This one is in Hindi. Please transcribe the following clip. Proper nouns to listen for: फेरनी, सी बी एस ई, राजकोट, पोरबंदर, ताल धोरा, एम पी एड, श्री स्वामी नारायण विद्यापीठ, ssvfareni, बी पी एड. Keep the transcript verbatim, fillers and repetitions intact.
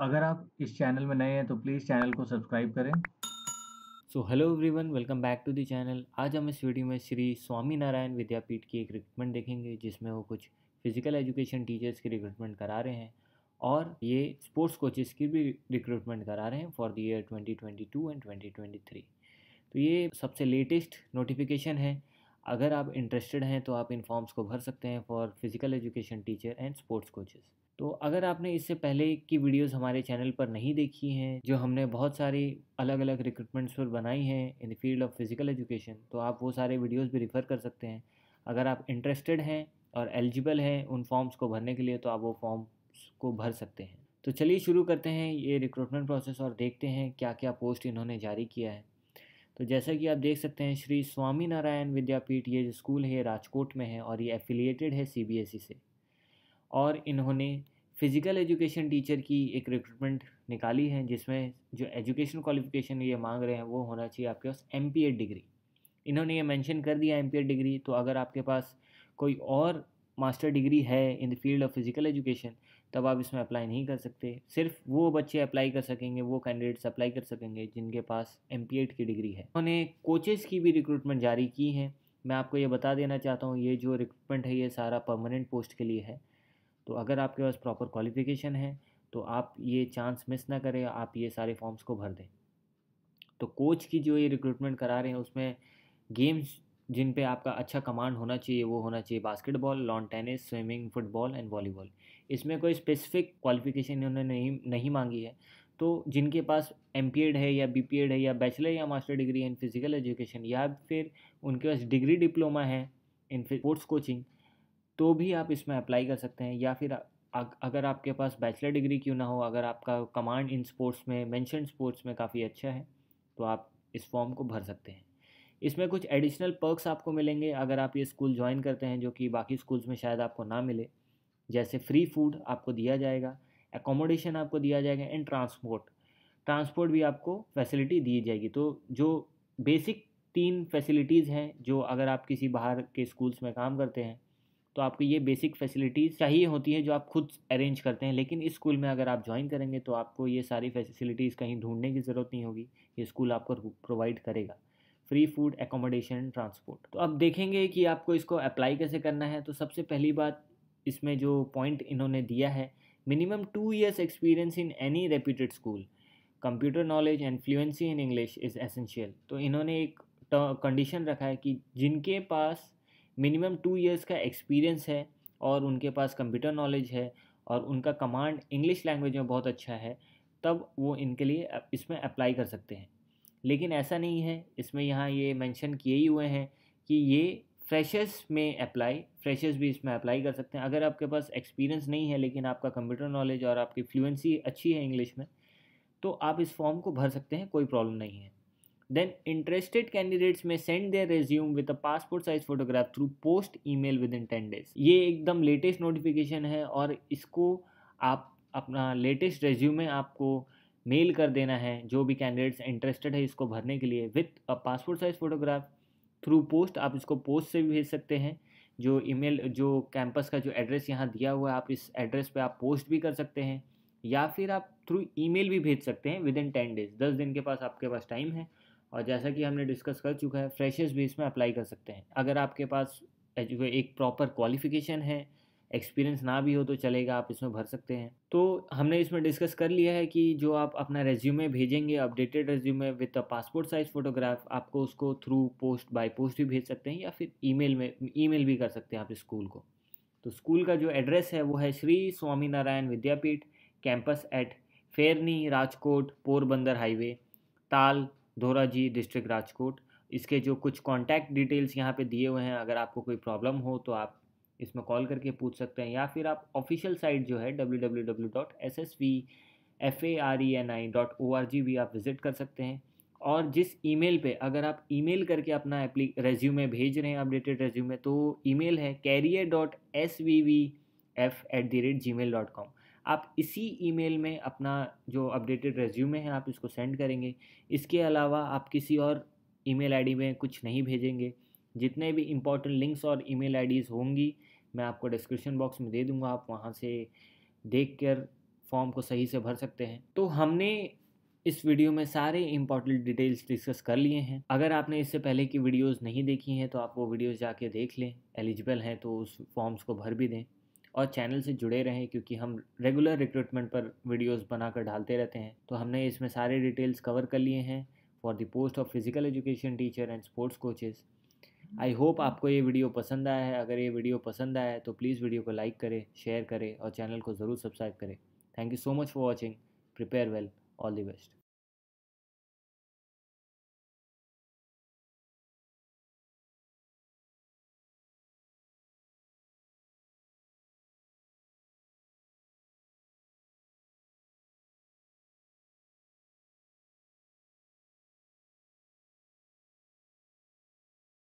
अगर आप इस चैनल में नए हैं तो प्लीज़ चैनल को सब्सक्राइब करें। So hello everyone, welcome back to the channel. आज हम इस वीडियो में श्री स्वामी नारायण विद्यापीठ की एक रिक्रूटमेंट देखेंगे जिसमें वो कुछ फिजिकल एजुकेशन टीचर्स की रिक्रूटमेंट करा रहे हैं और ये स्पोर्ट्स कोचेस की भी रिक्रूटमेंट करा रहे हैं for the year twenty twenty two and twenty twenty three. तो ये सबसे लेटेस्ट नोटिफिकेशन है। अगर आप इंटरेस्टेड हैं तो आप इन फॉर्म्स को भर सकते हैं for physical education teacher and sports coaches. तो अगर आपने इससे पहले की वीडियोस हमारे चैनल पर नहीं देखी हैं, जो हमने बहुत सारी अलग अलग रिक्रूटमेंट्स पर बनाई हैं in the field of physical education, तो आप वो सारे वीडियोस भी रिफ़र कर सकते हैं। अगर आप इंटरेस्टेड हैं और एलिजिबल हैं उन फॉर्म्स को भरने के लिए तो आप वो फॉर्म्स को भर सकते हैं। तो चलिए शुरू करते हैं ये रिक्रूटमेंट प्रोसेस और देखते हैं क्या क्या पोस्ट इन्होंने जारी किया है। तो जैसा कि आप देख सकते हैं, श्री स्वामी नारायण विद्यापीठ, ये जो स्कूल है ये राजकोट में है और ये एफिलिएटेड है सी बी एस ई से, और इन्होंने फ़िज़िकल एजुकेशन टीचर की एक रिक्रूटमेंट निकाली है जिसमें जो एजुकेशन क्वालिफ़िकेशन ये मांग रहे हैं वो होना चाहिए आपके पास एम पी एड डिग्री। इन्होंने ये मेंशन कर दिया एम पी एड डिग्री। तो अगर आपके पास कोई और मास्टर डिग्री है in the field of physical education तब आप इसमें अप्लाई नहीं कर सकते। सिर्फ वो बच्चे अप्लाई कर सकेंगे, वो कैंडिडेट्स अप्लाई कर सकेंगे जिनके पास एम पी एड की डिग्री है। उन्होंने कोचेज़ की भी रिक्रूटमेंट जारी की है। मैं आपको ये बता देना चाहता हूँ, ये जो रिक्रूटमेंट है ये सारा परमानेंट पोस्ट के लिए है। तो अगर आपके पास प्रॉपर क्वालिफ़िकेशन है तो आप ये चांस मिस ना करें, आप ये सारे फॉर्म्स को भर दें। तो कोच की जो ये रिक्रूटमेंट करा रहे हैं उसमें गेम्स जिन पे आपका अच्छा कमांड होना चाहिए वो होना चाहिए basketball, lawn tennis, swimming, football and volleyball. इसमें कोई स्पेसिफिक क्वालिफ़िकेशन इन्होंने नहीं नहीं मांगी है। तो जिनके पास एम पी एड है या बी पी एड है या बैचलर या master degree in physical education, या फिर उनके पास डिग्री डिप्लोमा है इन स्पोर्ट्स कोचिंग, तो भी आप इसमें अप्लाई कर सकते हैं। या फिर अगर आपके पास बैचलर डिग्री क्यों ना हो, अगर आपका कमांड इन स्पोर्ट्स में, मेंशन स्पोर्ट्स में काफ़ी अच्छा है तो आप इस फॉर्म को भर सकते हैं। इसमें कुछ एडिशनल पर्क्स आपको मिलेंगे अगर आप ये स्कूल ज्वाइन करते हैं, जो कि बाकी स्कूल्स में शायद आपको ना मिले। जैसे फ्री फूड आपको दिया जाएगा, एकोमोडेशन आपको दिया जाएगा एंड ट्रांसपोर्ट ट्रांसपोर्ट भी आपको फैसिलिटी दी जाएगी। तो जो बेसिक तीन फैसिलिटीज़ हैं, जो अगर आप किसी बाहर के स्कूल्स में काम करते हैं तो आपको ये बेसिक फैसिलिटीज़ चाहिए होती हैं जो आप खुद अरेंज करते हैं। लेकिन इस स्कूल में अगर आप ज्वाइन करेंगे तो आपको ये सारी फैसिलिटीज़ कहीं ढूंढने की ज़रूरत नहीं होगी, ये स्कूल आपको प्रोवाइड करेगा। Free food, accommodation, transport. तो अब देखेंगे कि आपको इसको अप्लाई कैसे करना है। तो सबसे पहली बात, इसमें जो पॉइंट इन्होंने दिया है, minimum two years experience in any reputed school, computer knowledge and fluency in English is essential. तो इन्होंने एक कंडीशन रखा है कि जिनके पास मिनिमम टू इयर्स का एक्सपीरियंस है और उनके पास कंप्यूटर नॉलेज है और उनका कमांड इंग्लिश लैंग्वेज में बहुत अच्छा है, तब वो इनके लिए इसमें अप्लाई कर सकते हैं। लेकिन ऐसा नहीं है, इसमें यहाँ ये मेंशन किए ही हुए हैं कि ये फ्रेशर्स में अप्लाई, फ्रेशर्स भी इसमें अप्लाई कर सकते हैं। अगर आपके पास एक्सपीरियंस नहीं है लेकिन आपका कंप्यूटर नॉलेज और आपकी फ्लुएंसी अच्छी है इंग्लिश में, तो आप इस फॉर्म को भर सकते हैं, कोई प्रॉब्लम नहीं है। Then interested candidates may send their resume with a passport size photograph through post email within ten days। ये एकदम लेटेस्ट नोटिफिकेशन है और इसको आप अपना लेटेस्ट रेज्यूमे आपको मेल कर देना है, जो भी कैंडिडेट्स इंटरेस्टेड है इसको भरने के लिए, with a passport size photograph through post. आप इसको पोस्ट से भी भेज सकते हैं, जो ईमेल, जो कैंपस का जो एड्रेस यहाँ दिया हुआ है आप इस एड्रेस पे आप पोस्ट भी कर सकते हैं, या फिर आप थ्रू ईमेल भी भेज सकते हैं विद इन टेन डेज़। दस दिन के पास आपके पास टाइम है। और जैसा कि हमने डिस्कस कर चुका है, फ्रेशर्स भी इसमें अप्लाई कर सकते हैं। अगर आपके पास एक प्रॉपर क्वालिफ़िकेशन है, एक्सपीरियंस ना भी हो तो चलेगा, आप इसमें भर सकते हैं। तो हमने इसमें डिस्कस कर लिया है कि जो आप अपना रेज्यूमे भेजेंगे, updated resume with a passport size photograph, आपको उसको थ्रू पोस्ट, बाय पोस्ट भी भेज सकते हैं या फिर ईमेल में ईमेल भी कर सकते हैं आप स्कूल को। तो स्कूल का जो एड्रेस है वो है श्री स्वामी नारायण विद्यापीठ, campus at फेरनी, राजकोट, पोरबंदर highway, ताल धोरा ji, district राजकोट। इसके जो कुछ कॉन्टैक्ट डिटेल्स यहाँ पे दिए हुए हैं, अगर आपको कोई प्रॉब्लम हो तो आप इसमें कॉल करके पूछ सकते हैं, या फिर आप ऑफिशियल साइट जो है W W W dot S S V Ferni dot O R G भी आप विज़िट कर सकते हैं। और जिस ईमेल पे, अगर आप ईमेल करके अपना एप्ली रेज्यूमे भेज रहे हैं, अपडेटेड रेज्यूमे, तो ईमेल है career dot S V V F at the rate gmail dot com. आप इसी ईमेल में अपना जो अपडेटेड रेज्यूमे है आप इसको सेंड करेंगे। इसके अलावा आप किसी और ईमेल आईडी में कुछ नहीं भेजेंगे। जितने भी इम्पोर्टेंट लिंक्स और ईमेल आईडीज़ होंगी मैं आपको डिस्क्रिप्शन बॉक्स में दे दूंगा, आप वहां से देखकर फॉर्म को सही से भर सकते हैं। तो हमने इस वीडियो में सारे इम्पोर्टेंट डिटेल्स डिस्कस कर लिए हैं। अगर आपने इससे पहले की वीडियोस नहीं देखी हैं तो आप वो वीडियोस जाके देख लें, एलिजिबल हैं तो उस फॉर्म्स को भर भी दें और चैनल से जुड़े रहें, क्योंकि हम रेगुलर रिक्रूटमेंट पर वीडियोस बनाकर डालते रहते हैं। तो हमने इसमें सारे डिटेल्स कवर कर लिए हैं for the post of physical education teacher and sports coaches. I hope आपको ये वीडियो पसंद आया है। अगर ये वीडियो पसंद आया है तो प्लीज़ वीडियो को लाइक करें, शेयर करें और चैनल को ज़रूर सब्सक्राइब करें। Thank you so much for watching. Prepare well, all the best.